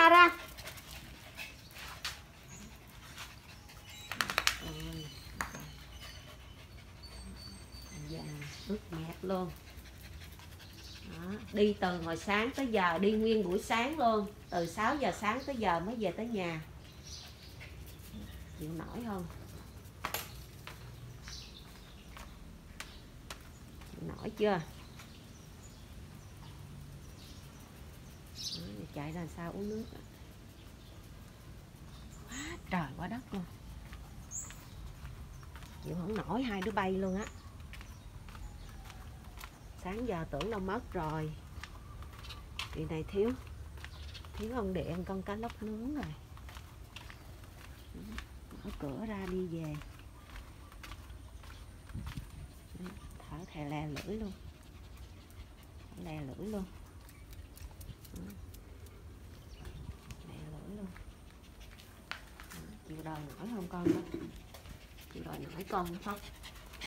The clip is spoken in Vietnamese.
xa ra. Ướt nhạt luôn. Đó. Đi từ hồi sáng tới giờ, đi nguyên buổi sáng luôn. Từ 6 giờ sáng tới giờ mới về tới nhà. Chịu nổi không? Chịu nổi chưa? Đó, chạy ra sao uống nước. Quá trời quá đất luôn. Chịu không nổi hai đứa bay luôn á. Sáng giờ tưởng đâu mất rồi. Vì này thiếu ông Điện con cá lóc nướng rồi. Mở cửa ra đi về. Thở thè lè lưỡi luôn. Chịu đòi nổi không con đó? Chịu đòi nổi con không?